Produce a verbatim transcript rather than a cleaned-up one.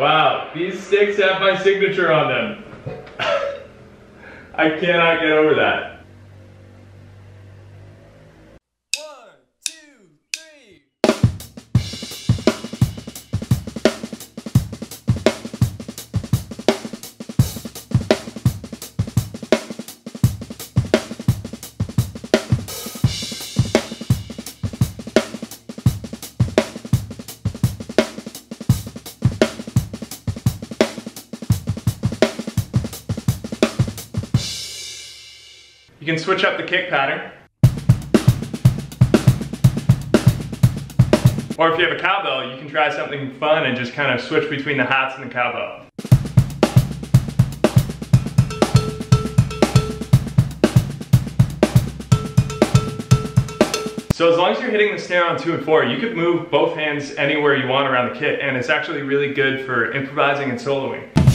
Wow, these sticks have my signature on them. I cannot get over that. You can switch up the kick pattern. Or if you have a cowbell, you can try something fun and just kind of switch between the hats and the cowbell. So as long as you're hitting the snare on two and four, you could move both hands anywhere you want around the kit, and it's actually really good for improvising and soloing.